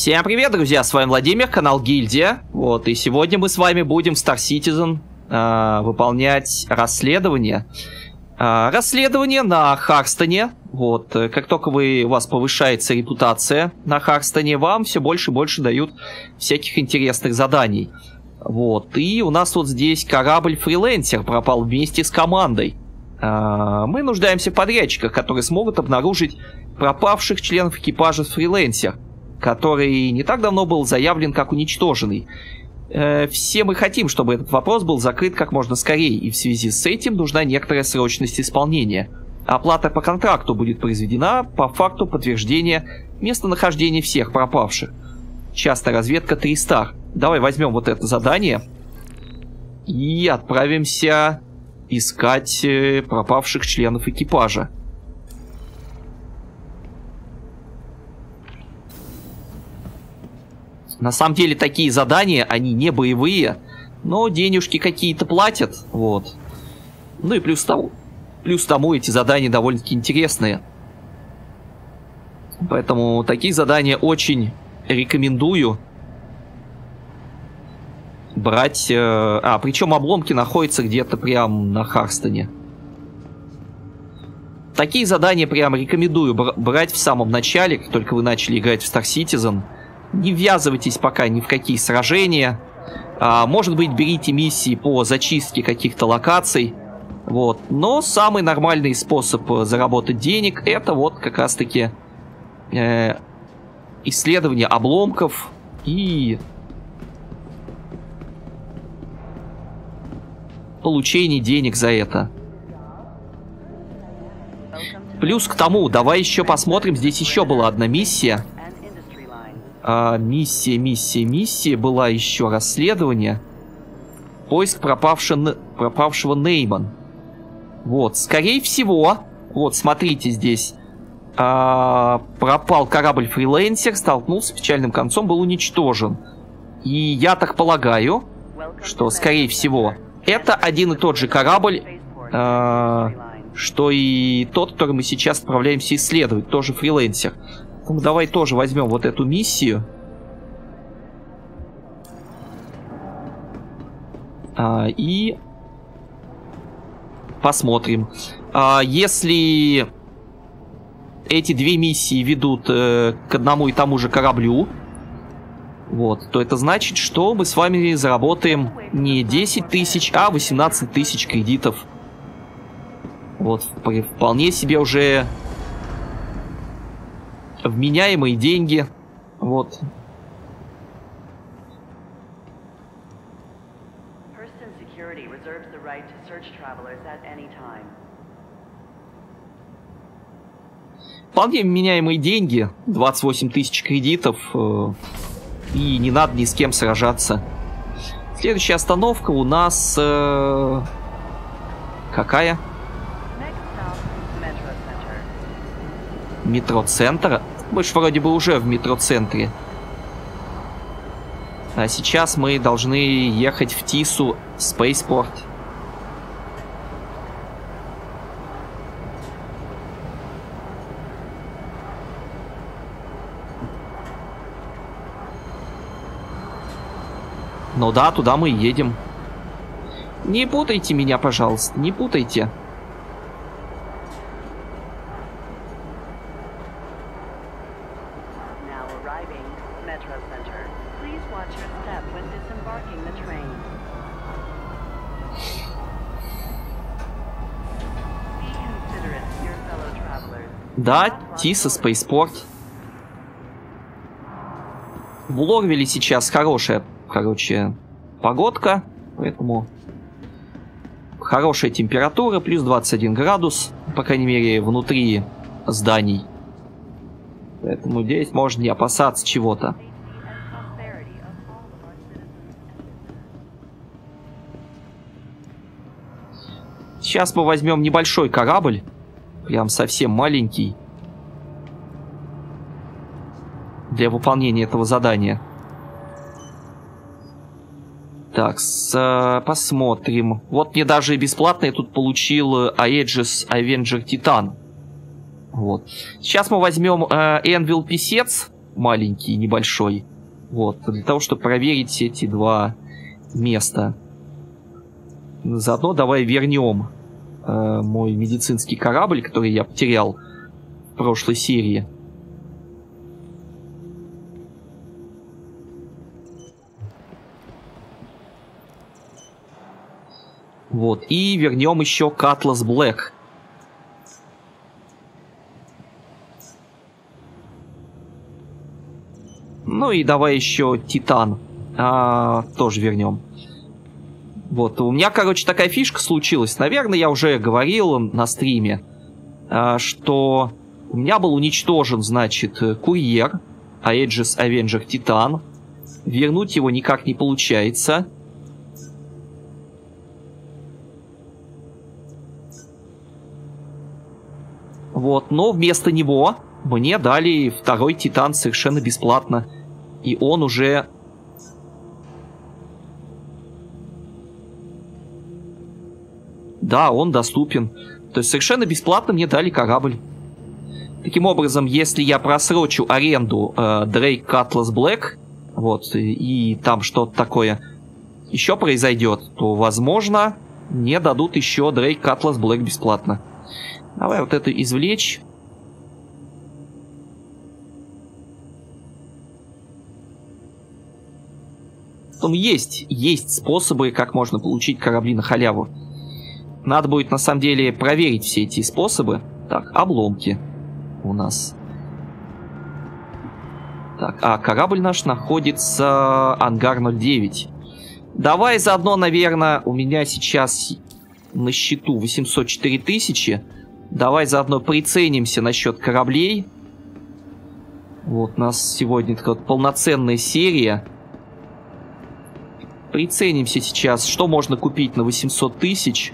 Всем привет, друзья, с вами Владимир, канал Гильдия. Вот, и сегодня мы с вами будем в Star Citizen выполнять расследование. Расследование на Харстоне. Вот, как только у вас повышается репутация на Харстоне, вам все больше и больше дают всяких интересных заданий. Вот, и у нас вот здесь корабль Freelancer пропал вместе с командой. Мы нуждаемся в подрядчиках, которые смогут обнаружить пропавших членов экипажа Freelancer, который не так давно был заявлен как уничтоженный. Все мы хотим, чтобы этот вопрос был закрыт как можно скорее, и в связи с этим нужна некоторая срочность исполнения. Оплата по контракту будет произведена по факту подтверждения местонахождения всех пропавших. Частная разведка 3 Star. Давай возьмем вот это задание и отправимся искать пропавших членов экипажа. На самом деле такие задания, они не боевые, но денежки какие-то платят, вот. Ну и плюс тому эти задания довольно-таки интересные. Поэтому такие задания очень рекомендую брать. Причем обломки находятся где-то прям на Харстоне. Такие задания прям рекомендую брать в самом начале, как только вы начали играть в Star Citizen. Не ввязывайтесь пока ни в какие сражения. Может быть, берите миссии по зачистке каких-то локаций. Вот. Но самый нормальный способ заработать денег — это вот как раз-таки исследование обломков и получение денег за это. Плюс к тому, давай еще посмотрим. Здесь еще была одна миссия. Миссия. Была еще расследование. Поиск пропавшего Нейман. Вот, скорее всего. Вот, смотрите здесь. Пропал корабль Freelancer, столкнулся с печальным концом, был уничтожен. И я так полагаю, что, скорее всего, это один и тот же корабль, что и тот, который мы сейчас отправляемся исследовать. Тоже Freelancer. Ну, давай тоже возьмем вот эту миссию. И посмотрим. Если эти две миссии ведут к одному и тому же кораблю, вот, то это значит, что мы с вами заработаем не 10 тысяч, а 18 тысяч кредитов. Вот, вполне себе уже вменяемые деньги. Вот. Вполне вменяемые деньги. 28 тысяч кредитов. И не надо ни с кем сражаться. Следующая остановка у нас... Какая? Метроцентр. Мы же вроде бы уже в метроцентре. А сейчас мы должны ехать в ТИСу Spaceport. Ну да, туда мы и едем. Не путайте меня, пожалуйста, не путайте. Да, ТИСа Spaceport. В Лорвиле сейчас хорошая, короче, погодка. Поэтому хорошая температура, плюс 21 градус, по крайней мере, внутри зданий. Поэтому здесь можно не опасаться чего-то. Сейчас мы возьмем небольшой корабль. Прям совсем маленький. Для выполнения этого задания. Так, посмотрим. Вот мне даже бесплатно я тут получил Aegis Avenger Titan. Вот. Сейчас мы возьмем Энвил Песец. маленький, небольшой. Вот, для того, чтобы проверить эти два места. Заодно давай вернем мой медицинский корабль, который я потерял в прошлой серии. Вот, и вернем еще Cutlass Black. Ну и давай еще Титан. Тоже вернем. Вот, у меня, короче, такая фишка случилась. Наверное, я уже говорил на стриме, что у меня был уничтожен, значит, курьер Aegis Avenger Titan. Вернуть его никак не получается. Вот, но вместо него мне дали второй Титан совершенно бесплатно. И он уже... Да, он доступен. То есть совершенно бесплатно мне дали корабль. Таким образом, если я просрочу аренду Drake Cutlass Black, вот, и там что-то такое еще произойдет, то, возможно, мне дадут еще Drake Cutlass Black бесплатно. Давай вот это извлечь. Потом есть способы, как можно получить корабли на халяву. Надо будет, на самом деле, проверить все эти способы. Так, обломки у нас. Так, а корабль наш находится... Ангар 09. Давай заодно, наверное, у меня сейчас на счету 804 тысячи. Давай заодно приценимся насчет кораблей. Вот, у нас сегодня такая вот полноценная серия. Приценимся сейчас, что можно купить на 800 тысяч.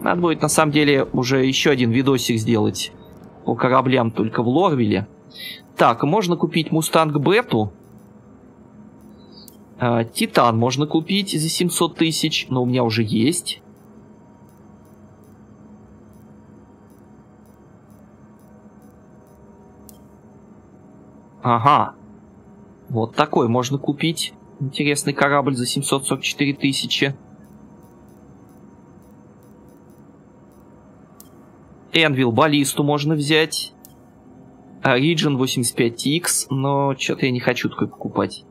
Надо будет, на самом деле, уже еще один видосик сделать по кораблям только в Лорвиле. Так, можно купить Мустанг Бету. Титан можно купить за 700 тысяч, но у меня уже есть. Ага. Вот такой можно купить. Интересный корабль за 744 тысячи. Anvil Баллисту можно взять. Origin 85 X, но что-то я не хочу такой покупать.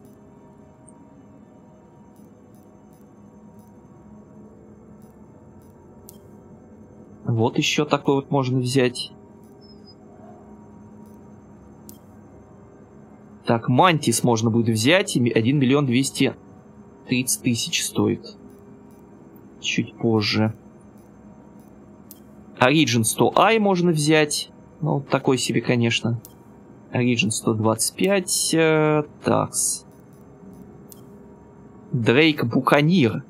Вот еще такой вот можно взять. Так, Мантис можно будет взять. 1 миллион 230 тысяч стоит. Чуть позже. Origin 100 i можно взять. Ну, такой себе, конечно. Origin 125. Такс. Дрейк Буканир.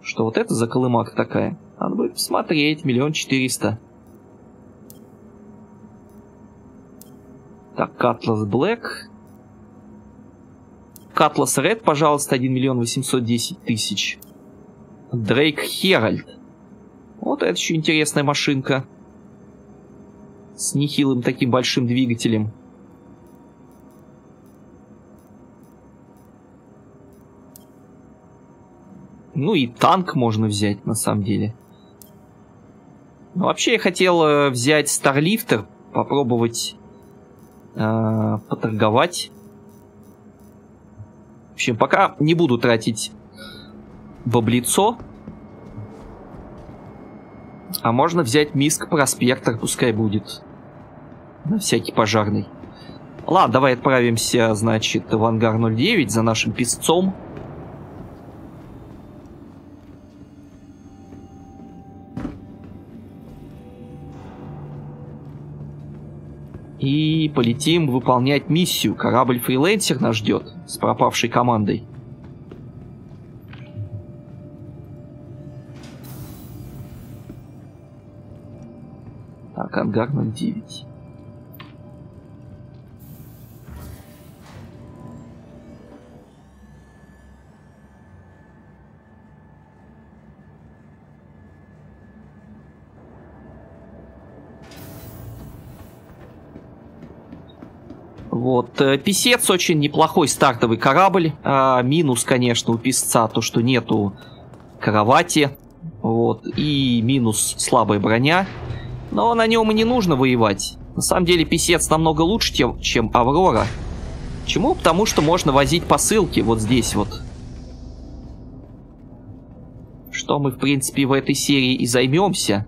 Что вот это за колымак такая? Надо будет посмотреть. 1 400 000. Так, Cutlass Black. Cutlass Ред, пожалуйста, 1 810 000. Дрейк Херальд. Вот это еще интересная машинка. С нехилым таким большим двигателем. Ну и танк можно взять, на самом деле. Но вообще я хотел взять Старлифтер. Попробовать поторговать. В общем, пока не буду тратить баблицо. А можно взять миск-проспектор, пускай будет. На всякий пожарный. Ладно, давай отправимся, значит, в ангар 09 за нашим песцом. И полетим выполнять миссию. Корабль Freelancer нас ждет с пропавшей командой. Так, ангар 09. Вот. Песец очень неплохой стартовый корабль. Минус, конечно, у Песца то, что нету кровати. Вот. И минус слабая броня. Но на нем и не нужно воевать. На самом деле Песец намного лучше, чем Аврора. Почему? Потому что можно возить посылки вот здесь вот. Что мы, в принципе, в этой серии и займемся.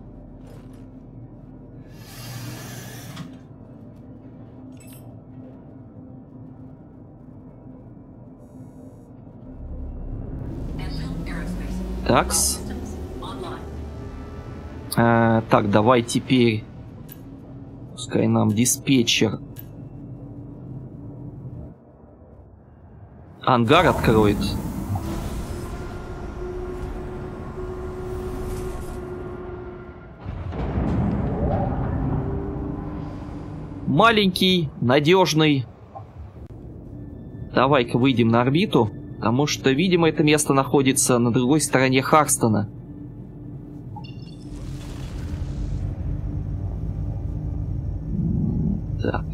Такс. Так, давай теперь. Пускай нам диспетчер ангар откроет. Маленький, надежный. Давай-ка выйдем на орбиту. Потому что, видимо, это место находится на другой стороне Харстона. Так.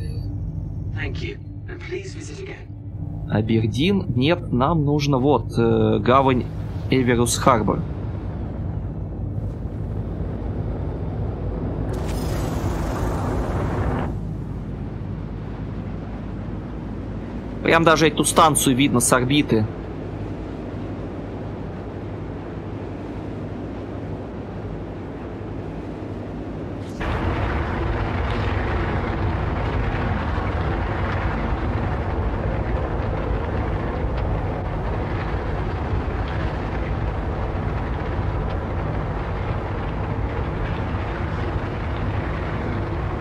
Абердин. Нет, нам нужно вот гавань Эверус Харбор. Прям даже эту станцию видно с орбиты.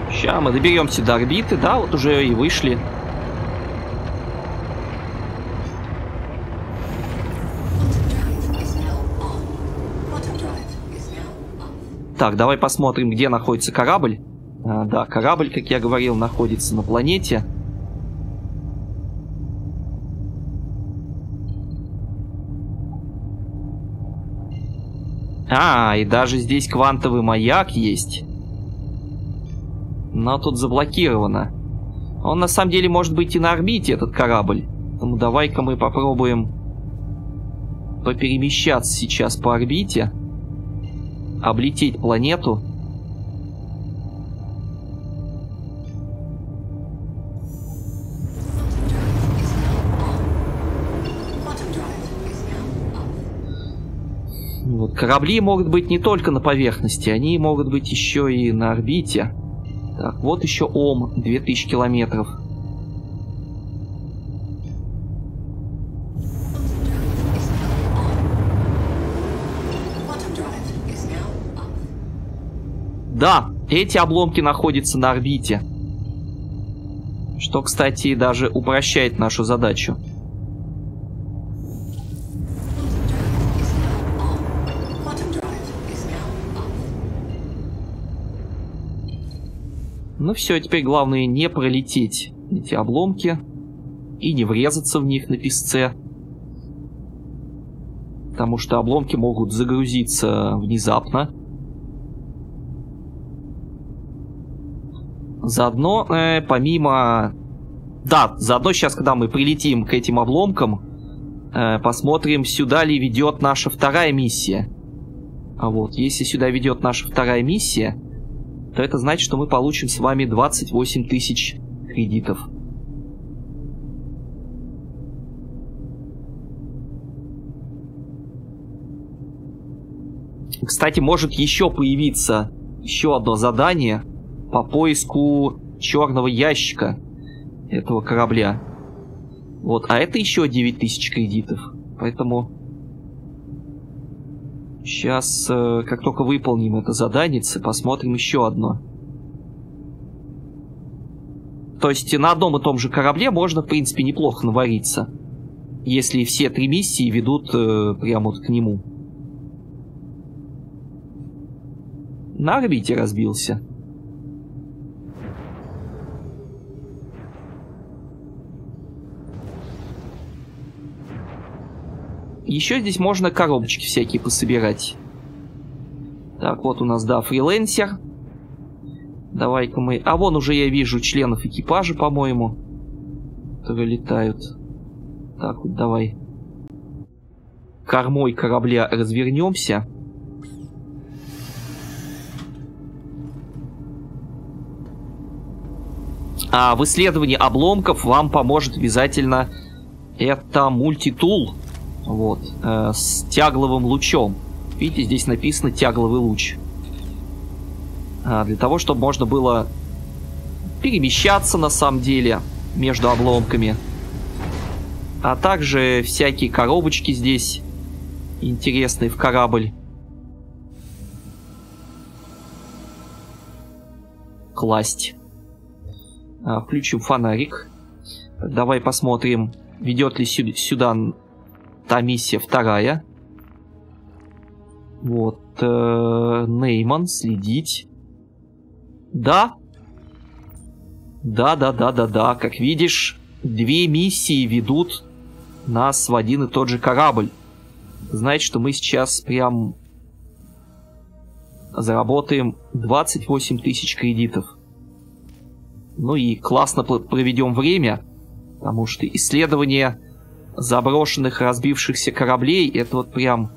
Сейчас мы доберемся до орбиты, да, вот уже и вышли. Так, давай посмотрим, где находится корабль. Да, корабль, как я говорил, находится на планете. А, и даже здесь квантовый маяк есть. Но тут заблокировано. Он на самом деле может быть и на орбите, этот корабль. Поэтому давай-ка мы попробуем поперемещаться сейчас по орбите. Облететь планету. Вот, корабли могут быть не только на поверхности, они могут быть еще и на орбите. Так, вот еще Ом, 2000 километров. Да, эти обломки находятся на орбите. Что, кстати, даже упрощает нашу задачу. Ну все, теперь главное не пролететь эти обломки и не врезаться в них на песце. Потому что обломки могут загрузиться внезапно. Заодно, помимо... Да, заодно сейчас, когда мы прилетим к этим обломкам, посмотрим, сюда ли ведет наша вторая миссия. А вот, если сюда ведет наша вторая миссия, то это значит, что мы получим с вами 28 тысяч кредитов. Кстати, может еще появиться еще одно задание по поиску черного ящика этого корабля. Вот, а это еще 9000 кредитов. Поэтому сейчас, как только выполним это задание, посмотрим еще одно. То есть на одном и том же корабле можно, в принципе, неплохо навариться, если все три миссии ведут прямо вот к нему. На орбите разбился. Еще здесь можно коробочки всякие пособирать. Так, вот у нас, да, фрилансер. Давай-ка мы... А вон уже я вижу членов экипажа, по-моему. которые летают. Так вот, давай. Кормой корабля развернемся. А в исследовании обломков вам поможет обязательно это мультитул. Вот. С тягловым лучом. Видите, здесь написано тягловый луч. Для того, чтобы можно было перемещаться на самом деле между обломками. А также всякие коробочки здесь интересные в корабль. Класть. Включим фонарик. Давай посмотрим, ведет ли сюда та миссия вторая. Вот. Нейман, следить. Да. Да. Как видишь, две миссии ведут нас в один и тот же корабль. Значит, что мы сейчас прям заработаем 28 тысяч кредитов. Ну и классно проведем время, потому что исследование заброшенных, разбившихся кораблей — это вот прям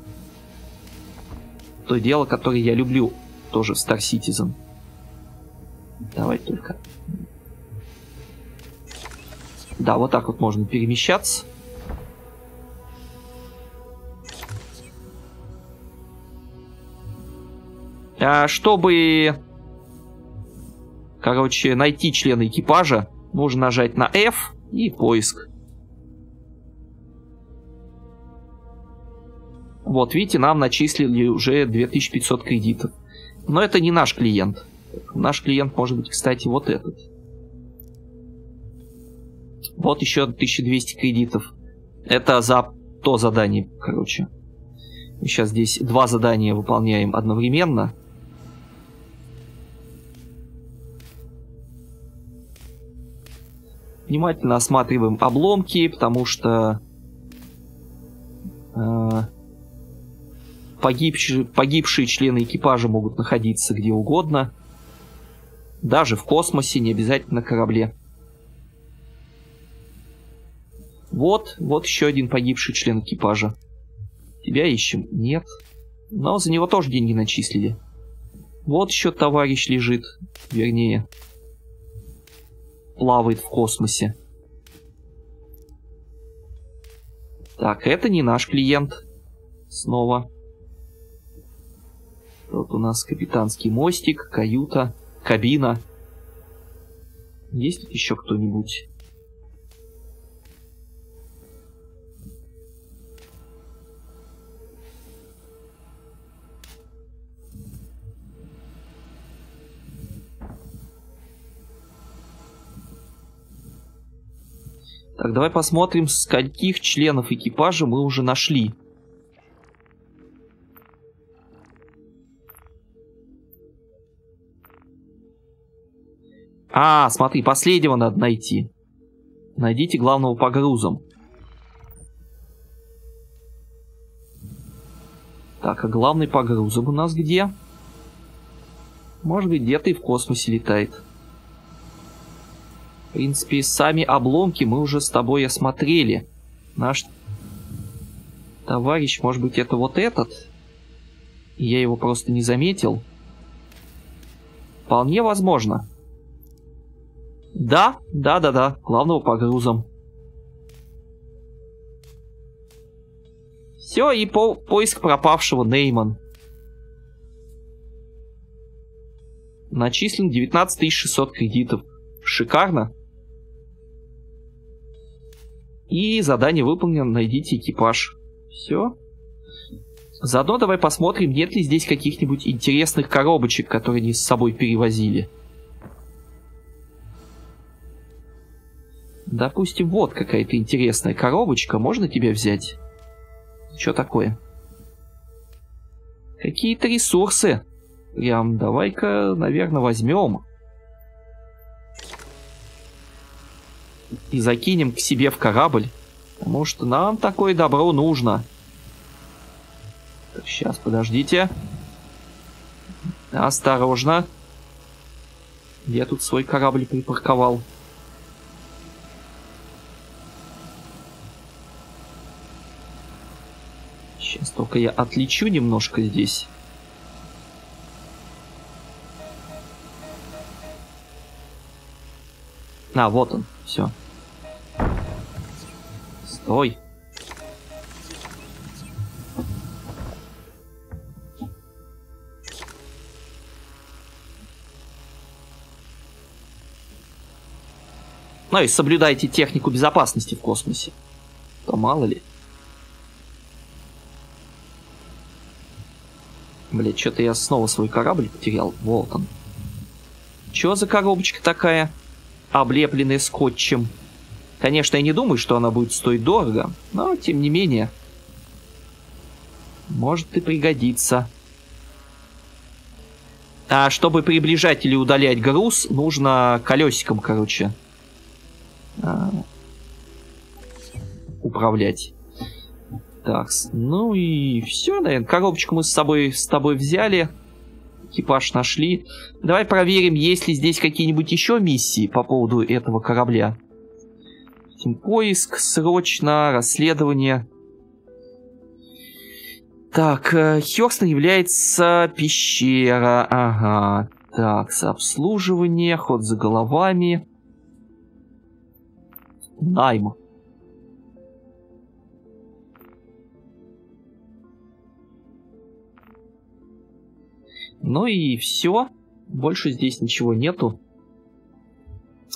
то дело, которое я люблю тоже в Star Citizen. Давай только. Да, вот так вот можно перемещаться. Чтобы, короче, найти члена экипажа, нужно нажать на F и поиск. Вот, видите, нам начислили уже 2500 кредитов. Но это не наш клиент. Наш клиент может быть, кстати, вот этот. Вот еще 1200 кредитов. Это за то задание, короче. Мы сейчас здесь два задания выполняем одновременно. Внимательно осматриваем обломки, потому что погибшие члены экипажа могут находиться где угодно. Даже в космосе, не обязательно на корабле. Вот еще один погибший член экипажа. Тебя ищем? Нет. Но за него тоже деньги начислили. Вот еще товарищ лежит. Вернее, плавает в космосе. Так, это не наш клиент. Снова. Тут у нас капитанский мостик, каюта, кабина. Есть еще кто-нибудь? Так, давай посмотрим, скольких членов экипажа мы уже нашли. А, смотри, последнего надо найти. Найдите главного по грузам. Так, а главный по грузам у нас где? Может быть, где-то и в космосе летает. В принципе, сами обломки мы уже с тобой осмотрели. Наш товарищ, может быть, это вот этот? Я его просто не заметил. Вполне возможно. Да. Главного по грузам. Все, и поиск пропавшего Нейман. Начислен 19600 кредитов. Шикарно. И задание выполнено. Найдите экипаж. Все. Заодно давай посмотрим, нет ли здесь каких-нибудь интересных коробочек, которые они с собой перевозили. Допустим, вот какая-то интересная коробочка. Можно тебя взять? Что такое? Какие-то ресурсы. Прям давай-ка, наверное, возьмем. И закинем к себе в корабль. Потому что нам такое добро нужно. Так, сейчас, подождите. Осторожно. Я тут свой корабль припарковал. Сейчас только я отлечу немножко здесь. А, вот он, все. Стой. Ну и соблюдайте технику безопасности в космосе. То мало ли. Блять, что-то я снова свой корабль потерял. Вот он. Чё за коробочка такая? Облепленная скотчем. Конечно, я не думаю, что она будет стоить дорого. Но, тем не менее. Может и пригодится. А чтобы приближать или удалять груз, нужно колесиком, короче, управлять. Так, ну и все, наверное. Коробочку мы с тобой взяли. Экипаж нашли. Давай проверим, есть ли здесь какие-нибудь еще миссии по поводу этого корабля. Поиск, срочно, расследование. Так, Хёрстон является пещера. Ага. Так, обслуживание, ход за головами. Найм. Ну и все. Больше здесь ничего нету.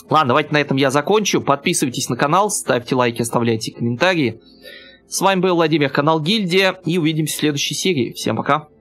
Ладно, давайте на этом я закончу. Подписывайтесь на канал, ставьте лайки, оставляйте комментарии. С вами был Владимир, канал Гильдия. И увидимся в следующей серии. Всем пока.